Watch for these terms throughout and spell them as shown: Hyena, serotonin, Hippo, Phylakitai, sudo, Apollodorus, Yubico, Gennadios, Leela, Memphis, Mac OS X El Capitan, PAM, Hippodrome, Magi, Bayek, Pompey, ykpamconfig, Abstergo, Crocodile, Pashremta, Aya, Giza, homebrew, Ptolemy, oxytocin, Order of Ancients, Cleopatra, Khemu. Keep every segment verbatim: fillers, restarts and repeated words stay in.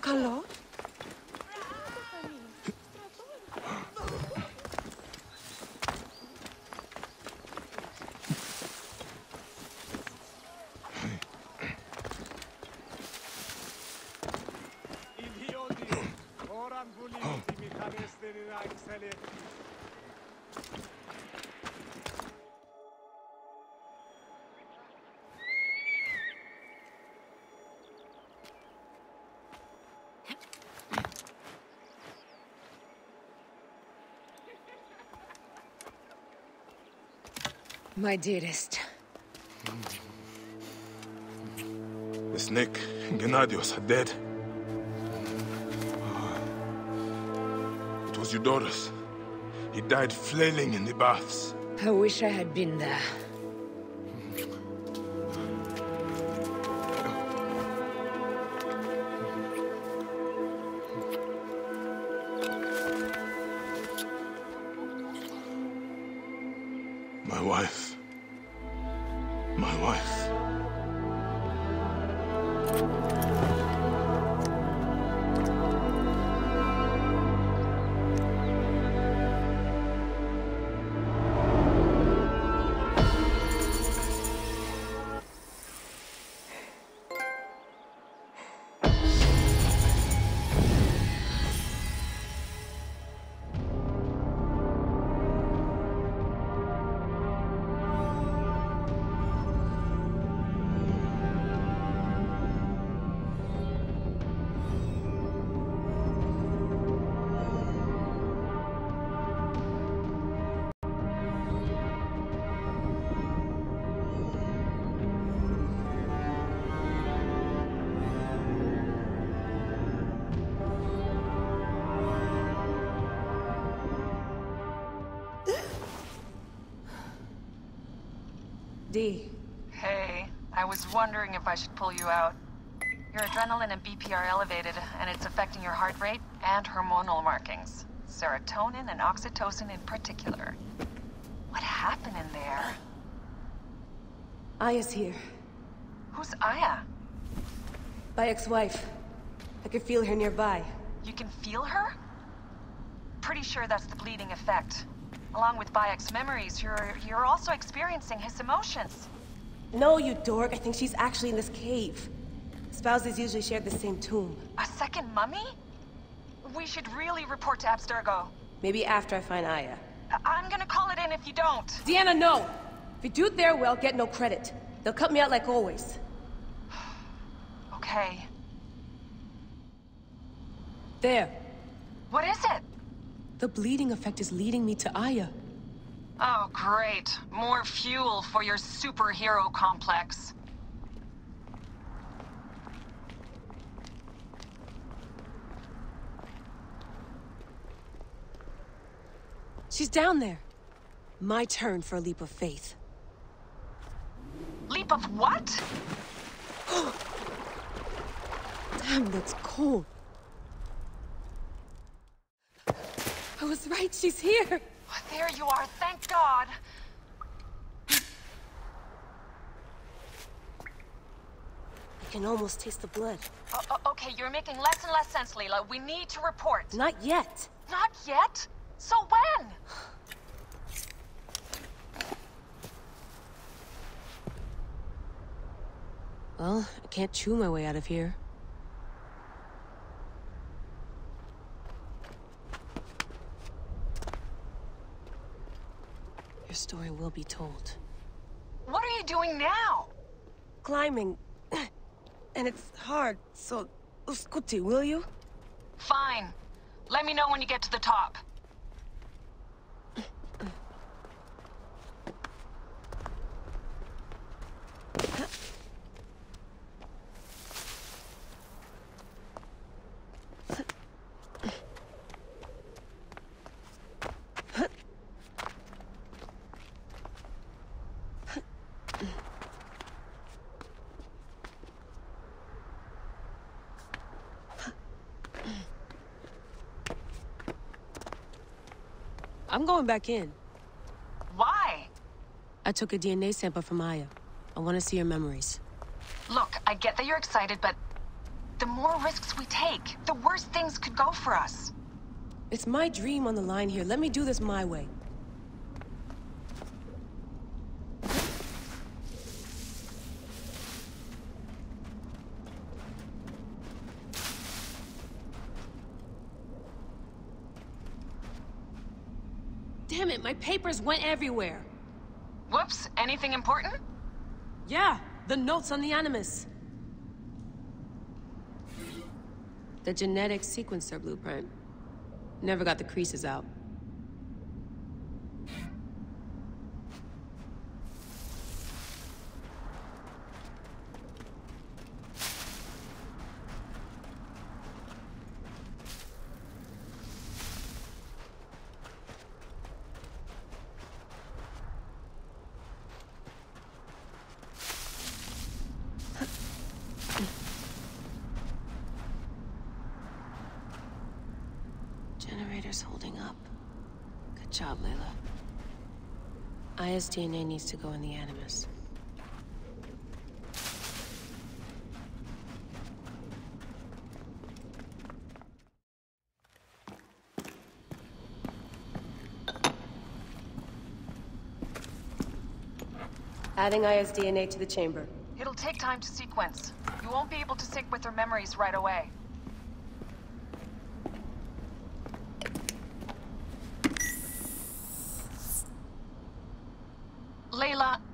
Καλό. Ιδιώτη, ώραν βουλή τη μηχανές δεν είναι άγγιστελη. My dearest. The snake and Gennadios are dead. It was Eudorus. He died flailing in the baths. I wish I had been there. Hey, I was wondering if I should pull you out. Your adrenaline and B P are elevated, and it's affecting your heart rate and hormonal markings. Serotonin and oxytocin in particular. What happened in there? Aya's here. Who's Aya? Bayek's wife. I could feel her nearby. You can feel her? Pretty sure that's the bleeding effect. Along with Bayek's memories, you're you're also experiencing his emotions. No, you dork. I think she's actually in this cave. Spouses usually share the same tomb. A second mummy? We should really report to Abstergo. Maybe after I find Aya. I I'm gonna call it in if you don't. Deanna, no! If you do their will, get no credit. They'll cut me out like always. Okay. There. What is it? The bleeding effect is leading me to Aya. Oh, great. More fuel for your superhero complex. She's down there. My turn for a leap of faith. Leap of what? Damn, that's cold. I was right, she's here! Oh, there you are, thank God! I can almost taste the blood. Oh, oh, okay, you're making less and less sense, Leela. We need to report. Not yet. Not yet? So when? Well, I can't chew my way out of here. Your story will be told. What are you doing now? Climbing. And it's hard, so... Uskuti, will you? Fine. Let me know when you get to the top. I'm going back in. Why? I took a D N A sample from Aya. I want to see her memories. Look, I get that you're excited, but the more risks we take, the worse things could go for us. It's my dream on the line here. Let me do this my way. Damn it, my papers went everywhere. Whoops, anything important? Yeah, the notes on the Animus. The genetic sequencer blueprint. Never got the creases out. This D N A needs to go in the Animus. Adding Aya's D N A to the chamber. It'll take time to sequence. You won't be able to sync with her memories right away.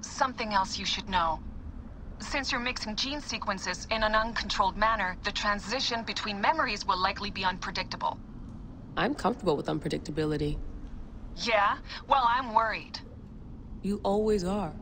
Something else you should know. Since you're mixing gene sequences in an uncontrolled manner, the transition between memories will likely be unpredictable. I'm comfortable with unpredictability. Yeah? Well, I'm worried. You always are.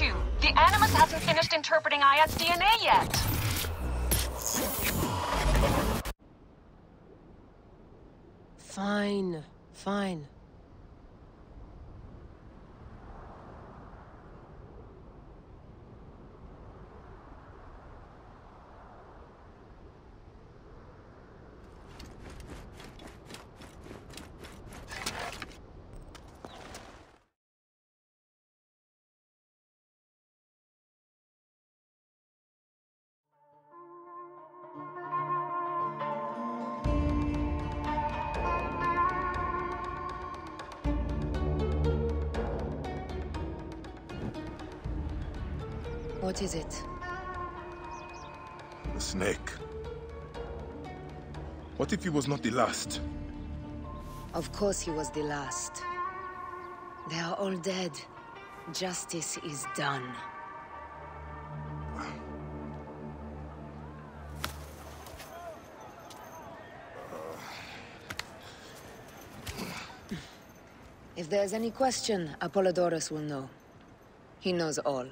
You. The Animus hasn't finished interpreting Aya's D N A yet. Fine, fine. What is it? The snake. What if he was not the last? Of course he was the last. They are all dead. Justice is done. If there's any question, Apollodorus will know. He knows all.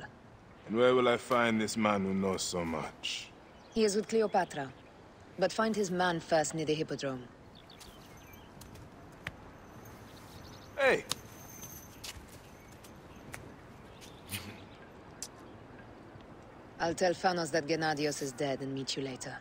And where will I find this man who knows so much? He is with Cleopatra, but find his man first near the Hippodrome. Hey! I'll tell Phanos that Gennadios is dead and meet you later.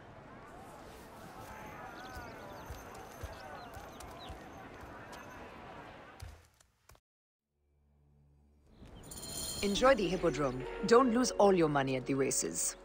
Enjoy the Hippodrome. Don't lose all your money at the races.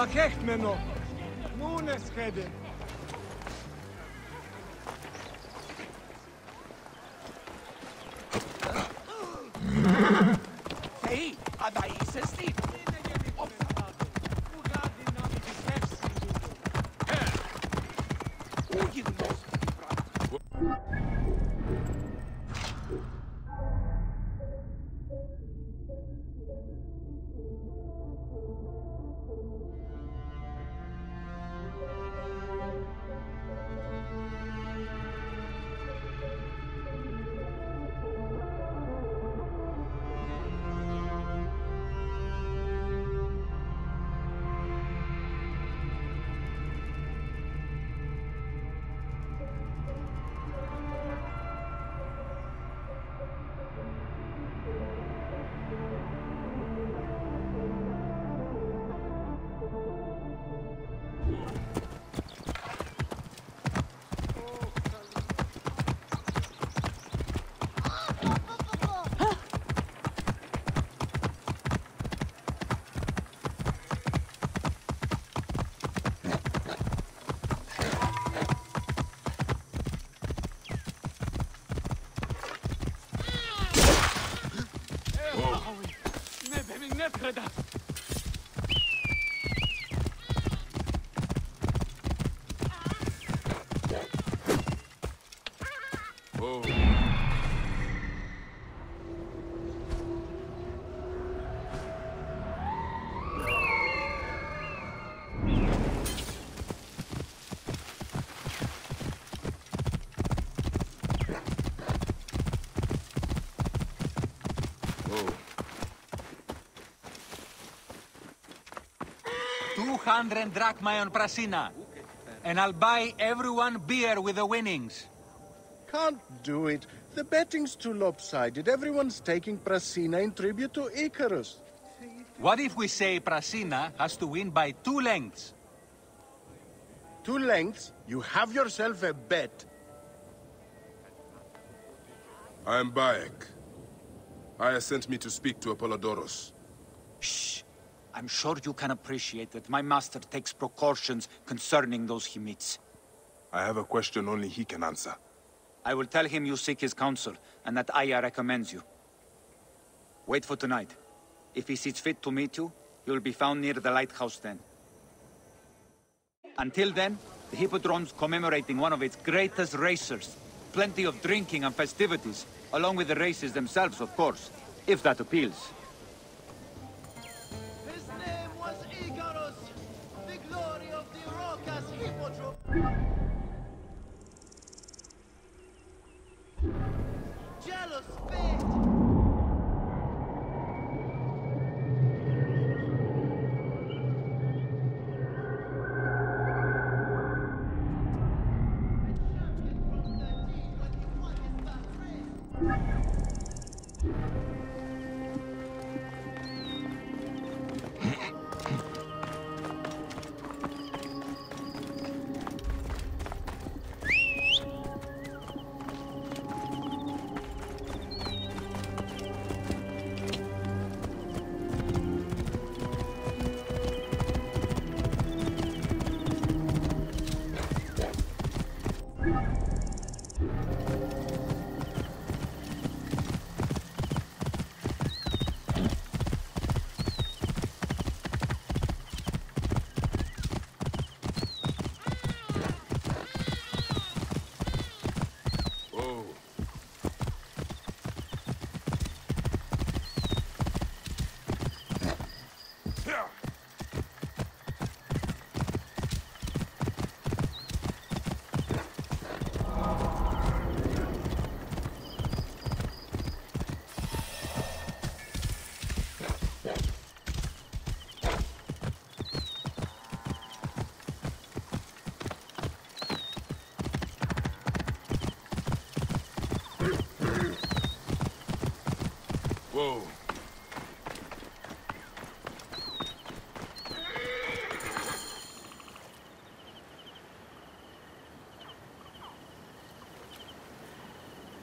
Vergecht mir noch! Nun es rede! Hey, aber ist es nicht! two hundred drachmae on Prasina, and I'll buy everyone beer with the winnings. Can't do it. The betting's too lopsided. Everyone's taking Prasina in tribute to Icarus. What if we say Prasina has to win by two lengths? Two lengths? You have yourself a bet. I'm Bayek. Aya sent me to speak to Apollodorus. Shh. I'm sure you can appreciate that my master takes precautions concerning those he meets. I have a question only he can answer. I will tell him you seek his counsel, and that Aya recommends you. Wait for tonight. If he sees fit to meet you, you'll be found near the lighthouse then. Until then, the Hippodrome's commemorating one of its greatest racers. Plenty of drinking and festivities, along with the races themselves, of course, if that appeals. His name was Icarus, the glory of the Roccas. Whoa.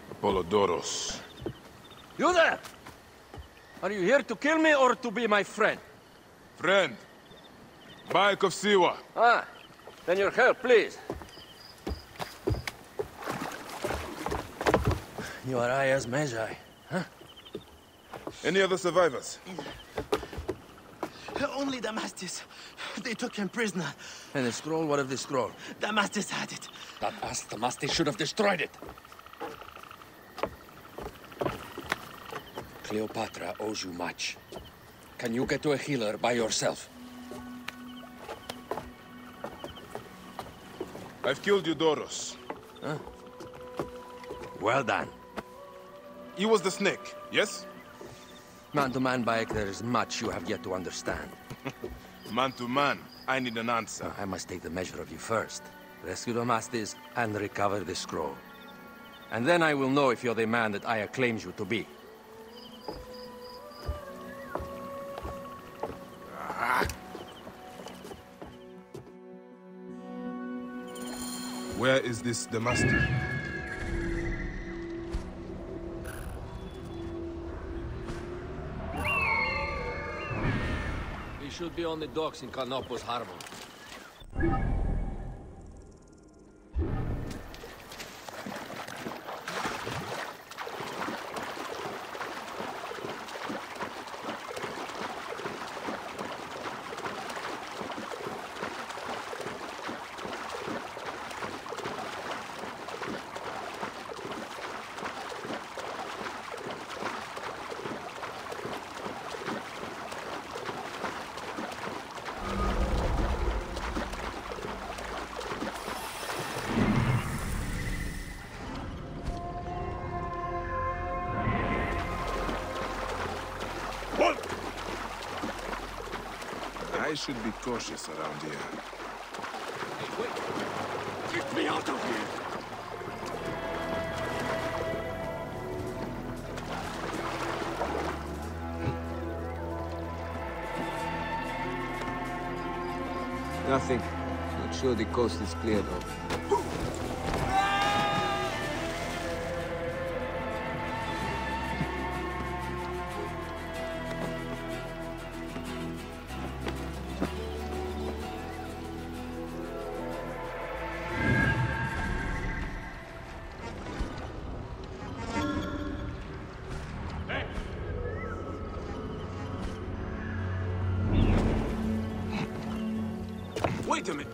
Apollodorus. You there! Are you here to kill me or to be my friend? Friend. Bayek of Siwa. Ah, then your help, please. You are I as Magi, huh? Any other survivors? Only Damastes. They took him prisoner. And the scroll? What of the scroll? Damastes had it. That ass Damastes should have destroyed it. Cleopatra owes you much. Can you get to a healer by yourself? I've killed Eudorus. Huh? Well done. He was the snake, yes? Man to man, Bayek, there is much you have yet to understand. Man to man, I need an answer. Uh, I must take the measure of you first. Rescue Damastes and recover the scroll. And then I will know if you're the man that I acclaimed you to be. Where is this Damastes? He should be on the docks in Canopus Harbor. Should be cautious around here. Hey, wait! Get me out of here! Nothing. Not sure the coast is clear, though. Wait a minute.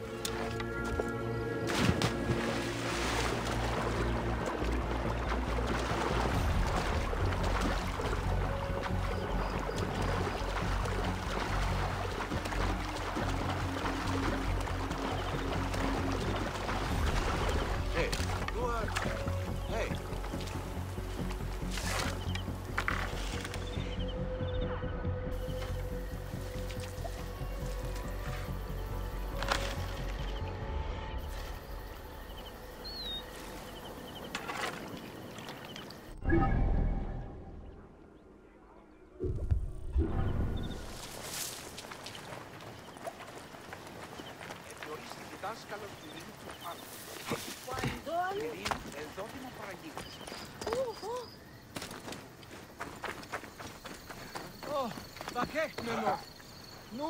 Hey, you are... Hey.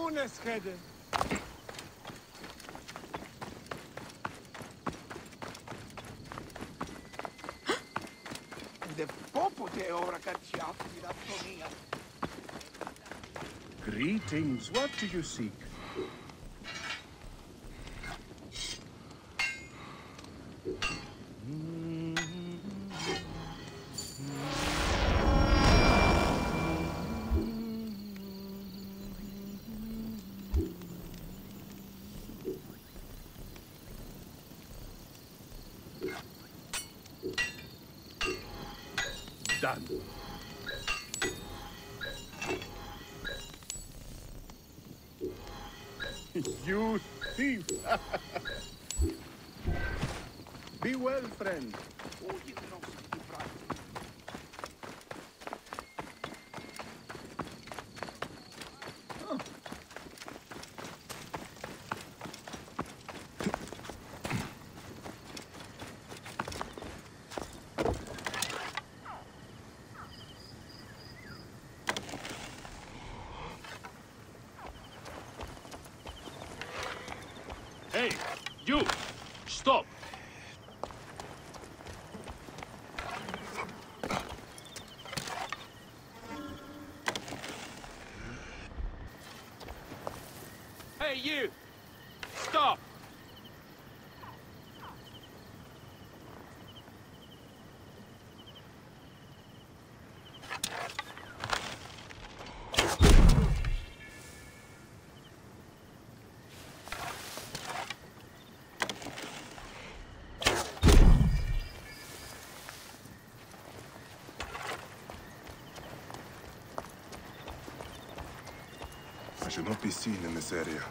Greetings, what do you seek? You thief! Be well, friend. Hey, you! Stop! Hey, you! Stop! Should not be seen in this area.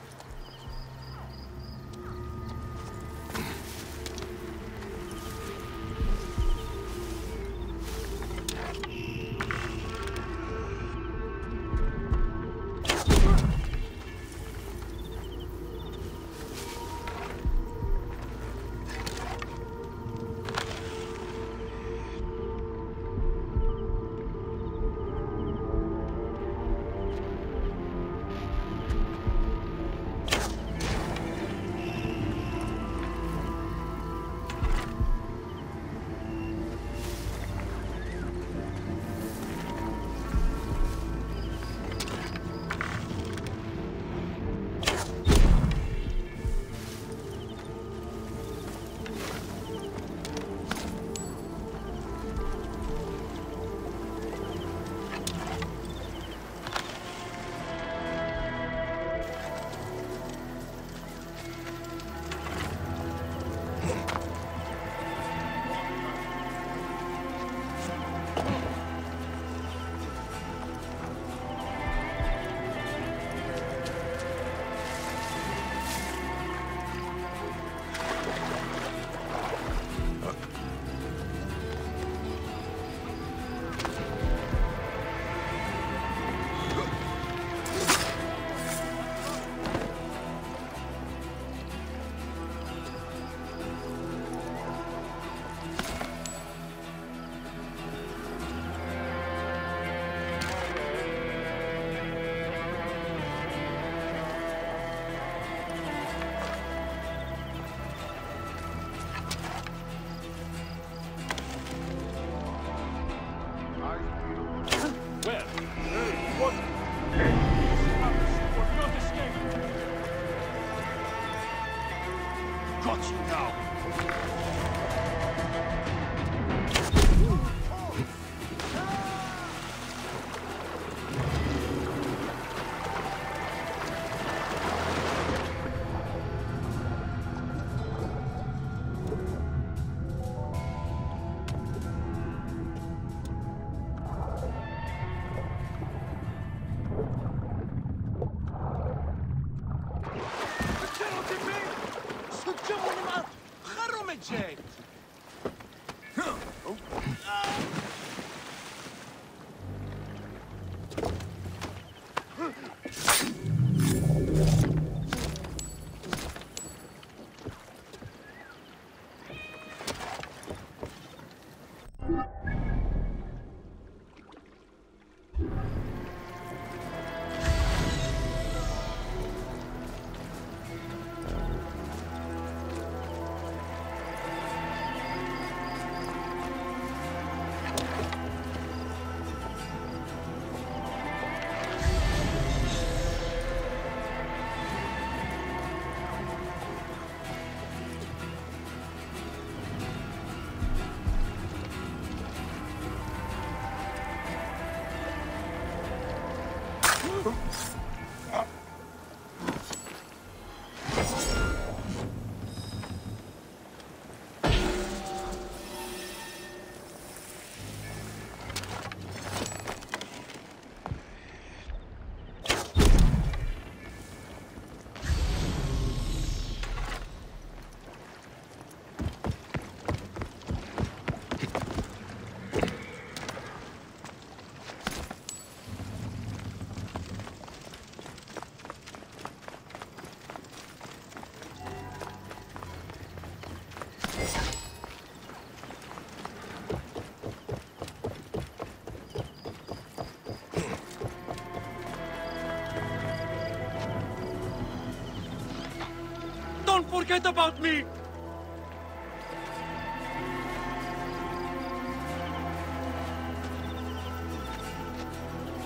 Don't forget about me!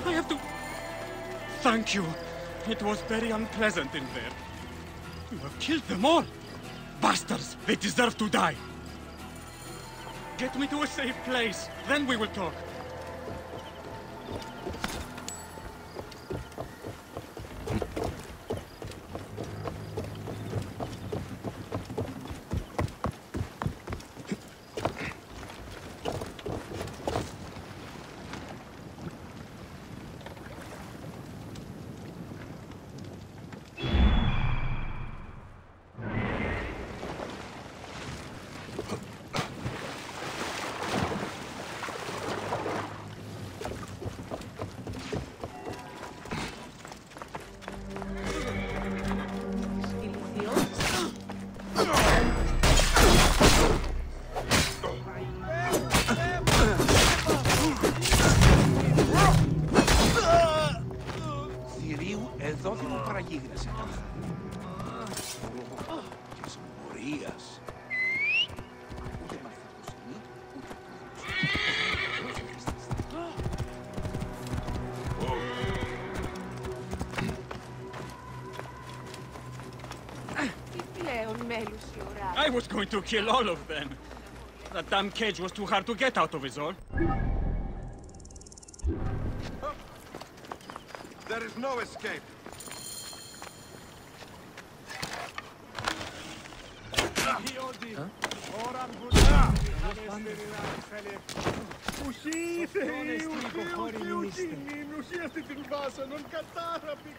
I have to... Thank you. It was very unpleasant in there. You have killed them all. Bastards! They deserve to die. Get me to a safe place, then we will talk. I was going to kill all of them. That damn cage was too hard to get out of his all. There is no escape.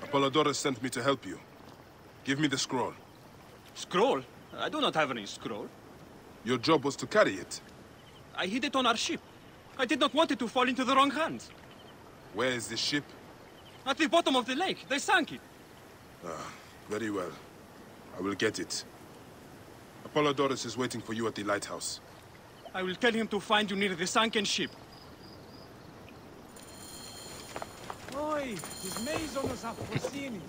Apollodorus sent me to help you. Give me the scroll. Scroll? I do not have any scroll. Your job was to carry it. I hid it on our ship. I did not want it to fall into the wrong hands. Where is the ship? At the bottom of the lake. They sank it. Ah, very well. I will get it. Apollodorus is waiting for you at the lighthouse. I will tell him to find you near the sunken ship. Oi, this maze on us have Porcinis.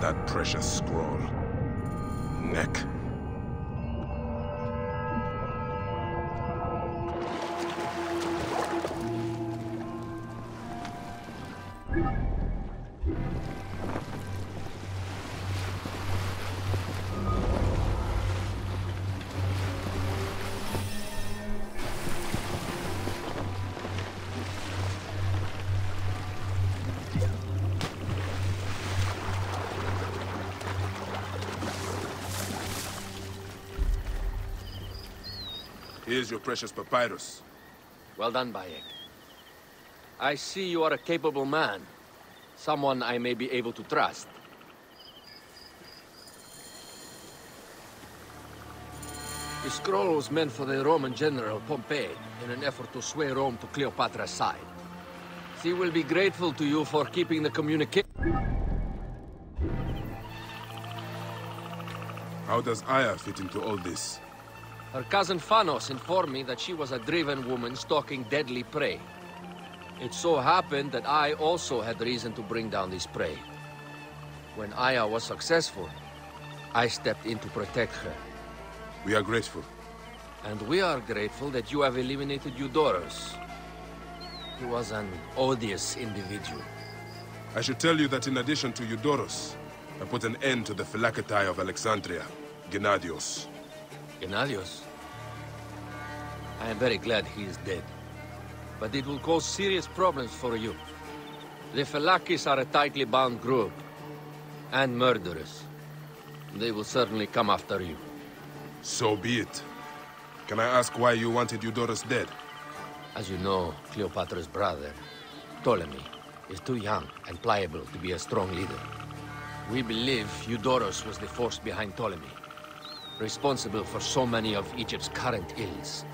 That precious scroll. Neck. Here's your precious papyrus. Well done, Bayek. I see you are a capable man. Someone I may be able to trust. The scroll was meant for the Roman general, Pompey, in an effort to sway Rome to Cleopatra's side. She will be grateful to you for keeping the communication. How does Aya fit into all this? Her cousin Phanos informed me that she was a driven woman stalking deadly prey. It so happened that I also had reason to bring down this prey. When Aya was successful, I stepped in to protect her. We are grateful. And we are grateful that you have eliminated Eudorus. He was an odious individual. I should tell you that in addition to Eudorus, I put an end to the Phylakitai of Alexandria. Gennadios. Gennadios? I am very glad he is dead. But it will cause serious problems for you. The Falakis are a tightly bound group. And murderers. They will certainly come after you. So be it. Can I ask why you wanted Eudorus dead? As you know, Cleopatra's brother, Ptolemy, is too young and pliable to be a strong leader. We believe Eudorus was the force behind Ptolemy, responsible for so many of Egypt's current ills.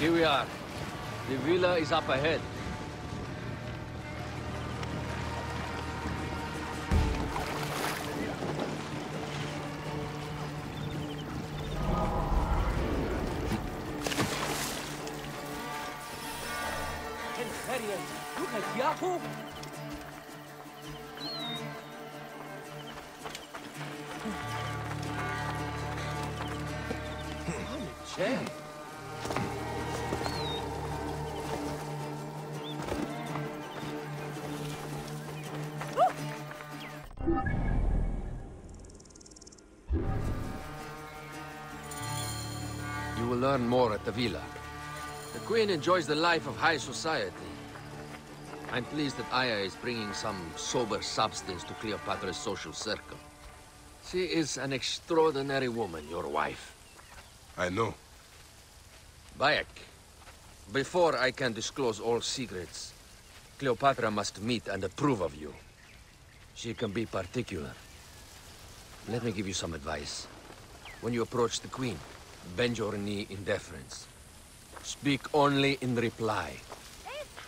Here we are. The villa is up ahead. Learn more at the villa. The Queen enjoys the life of high society. I'm pleased that Aya is bringing some sober substance to Cleopatra's social circle. She is an extraordinary woman, your wife. I know. Bayek, before I can disclose all secrets, Cleopatra must meet and approve of you. She can be particular. Let me give you some advice. When you approach the Queen, bend your knee in deference. Speak only in reply.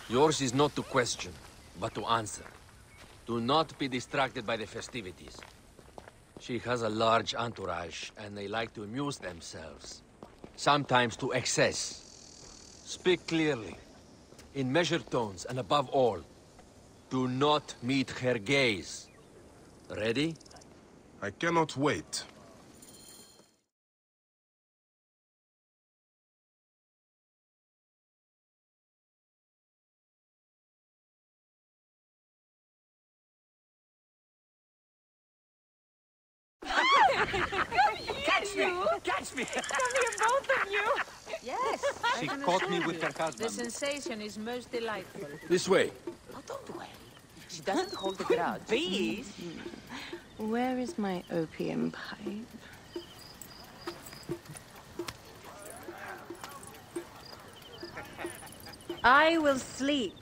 Yours is not to question, but to answer. Do not be distracted by the festivities. She has a large entourage, and they like to amuse themselves. Sometimes to excess. Speak clearly, in measured tones, and above all, do not meet her gaze. Ready? I cannot wait. Catch me! Catch me! Come here, both of you! Yes! She caught me with her husband. The sensation is most delightful. This way. Not all the way. She doesn't hold the ground. Please! Where is my opium pipe? I will sleep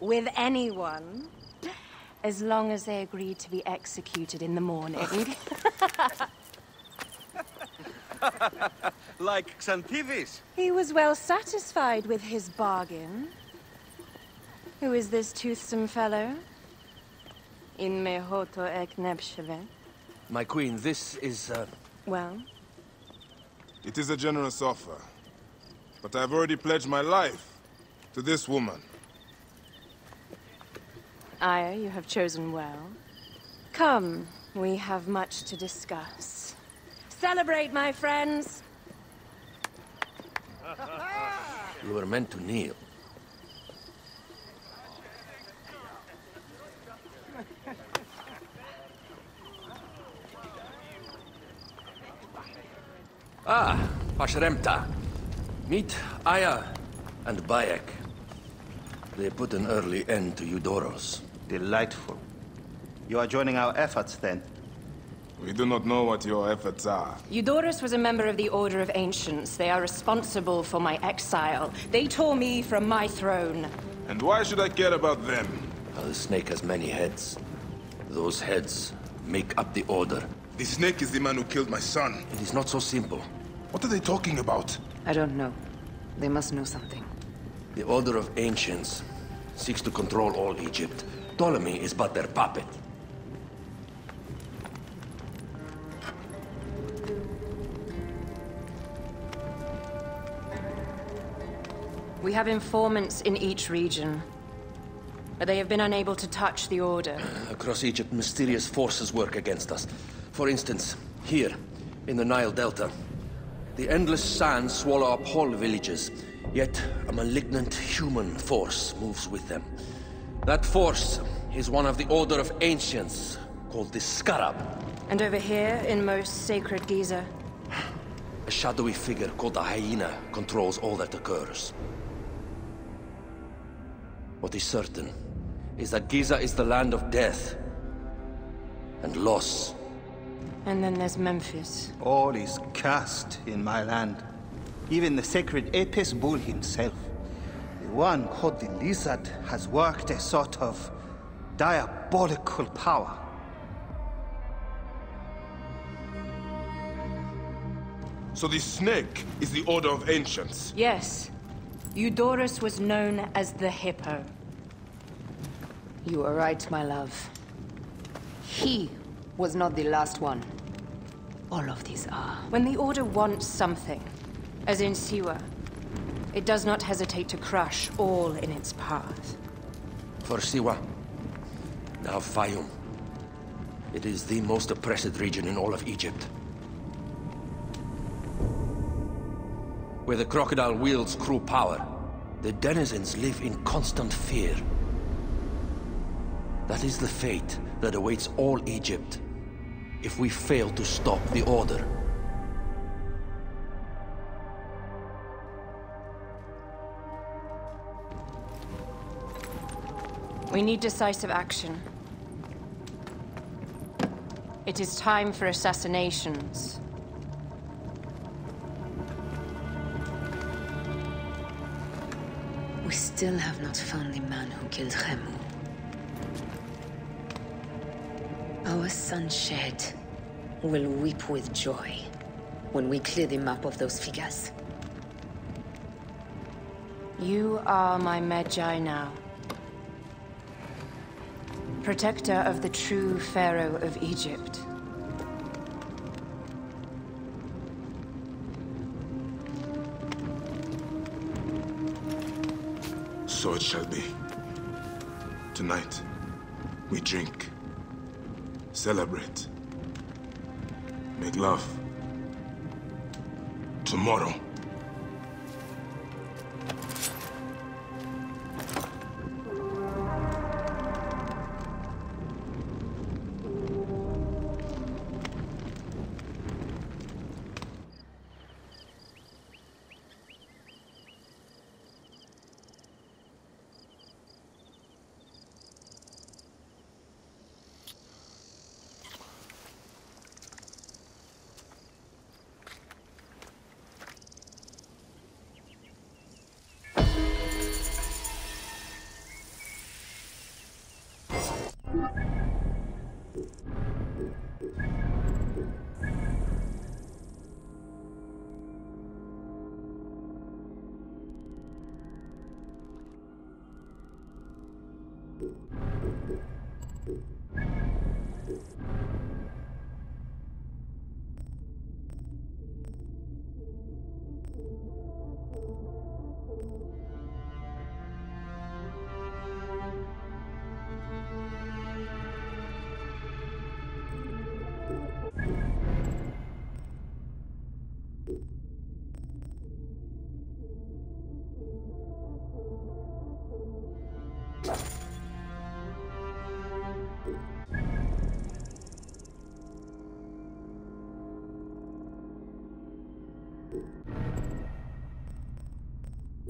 with anyone, as long as they agree to be executed in the morning. Like Xanthivis. He was well satisfied with his bargain. Who is this toothsome fellow? In mehoto ek nebsheve. My queen, this is... Uh... Well? It is a generous offer. But I've already pledged my life to this woman. Aya, you have chosen well. Come, we have much to discuss. Celebrate, my friends! You were meant to kneel. Ah, Pashremta. Meet Aya and Bayek. They put an early end to Eudorus. Delightful. You are joining our efforts, then. We do not know what your efforts are. Eudorus was a member of the Order of Ancients. They are responsible for my exile. They tore me from my throne. And why should I care about them? Uh, the snake has many heads. Those heads make up the Order. The snake is the man who killed my son. It is not so simple. What are they talking about? I don't know. They must know something. The Order of Ancients seeks to control all Egypt. Ptolemy is but their puppet. We have informants in each region, but they have been unable to touch the Order. Across Egypt, mysterious forces work against us. For instance, here, in the Nile Delta, the endless sands swallow up whole villages, yet a malignant human force moves with them. That force is one of the Order of Ancients, called the Scarab. And over here, in most sacred Giza? A shadowy figure called a hyena controls all that occurs. What is certain is that Giza is the land of death and loss. And then there's Memphis. All is cast in my land. Even the sacred Apis Bull himself. The one called the Lizard has worked a sort of diabolical power. So the snake is the Order of Ancients? Yes. Eudorus was known as the Hippo. You are right, my love. He was not the last one. All of these are. When the Order wants something, as in Siwa, it does not hesitate to crush all in its path. For Siwa, now Fayum. It is the most oppressed region in all of Egypt, where the crocodile wields cruel power. The denizens live in constant fear. That is the fate that awaits all Egypt if we fail to stop the Order. We need decisive action. It is time for assassinations. We still have not found the man who killed Khemu. Our Sunshed will weep with joy when we clear the map of those figures. You are my Magi now. Protector of the true Pharaoh of Egypt. So it shall be. Tonight, we drink, celebrate, make love. Tomorrow,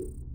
you